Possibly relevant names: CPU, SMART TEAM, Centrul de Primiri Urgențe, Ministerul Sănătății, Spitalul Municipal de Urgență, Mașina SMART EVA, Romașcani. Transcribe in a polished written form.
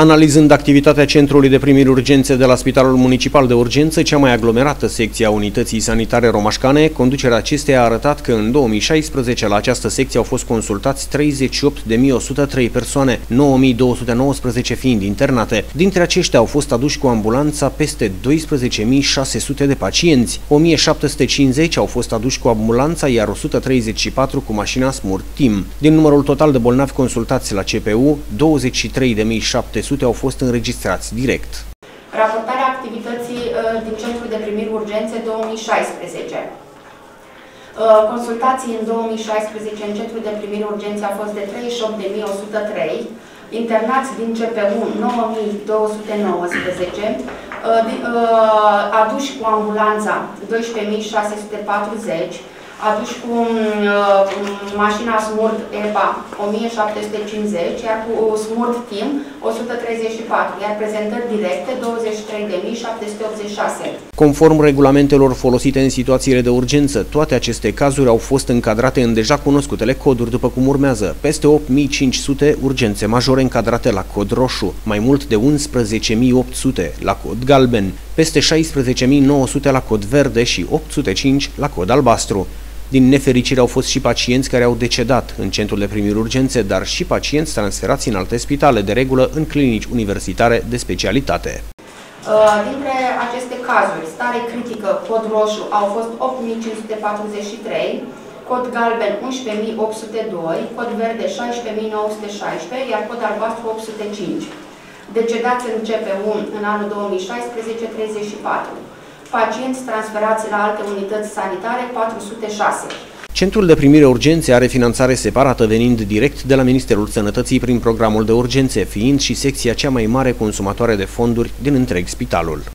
Analizând activitatea Centrului de Primiri Urgențe de la Spitalul Municipal de Urgență, cea mai aglomerată secție a Unității Sanitare Romașcane, conducerea acesteia a arătat că în 2016 la această secție au fost consultați 38.103 persoane, 9.219 fiind internate. Dintre aceștia au fost aduși cu ambulanța peste 12.600 de pacienți, 1.750 au fost aduși cu ambulanța, iar 134 cu mașina SMART TEAM. Din numărul total de bolnavi consultați la CPU, 23.700 au fost înregistrați direct. Raportarea activității din Centrul de Primiri Urgențe 2016. Consultații în 2016 în Centrul de Primiri Urgențe au fost de 38.103, internați din CPU 9.219, aduși cu ambulanța 12.640, aduși cu mașina SMART EVA 1750, iar cu SMART TEAM 134, iar prezentări directe 23.786. Conform regulamentelor folosite în situațiile de urgență, toate aceste cazuri au fost încadrate în deja cunoscutele coduri, după cum urmează: peste 8.500 urgențe majore încadrate la cod roșu, mai mult de 11.800 la cod galben, peste 16.900 la cod verde și 805 la cod albastru. Din nefericire au fost și pacienți care au decedat în Centrul de Primiri Urgențe, dar și pacienți transferați în alte spitale, de regulă în clinici universitare de specialitate. Dintre aceste cazuri, stare critică, cod roșu, au fost 8.543, cod galben 11.802, cod verde 16.916, iar cod albastru 805. Decedați în CPU în anul 2016, 34. Pacienți transferați la alte unități sanitare, 406. Centrul de Primire Urgențe are finanțare separată venind direct de la Ministerul Sănătății prin programul de urgențe, fiind și secția cea mai mare consumatoare de fonduri din întreg spitalul.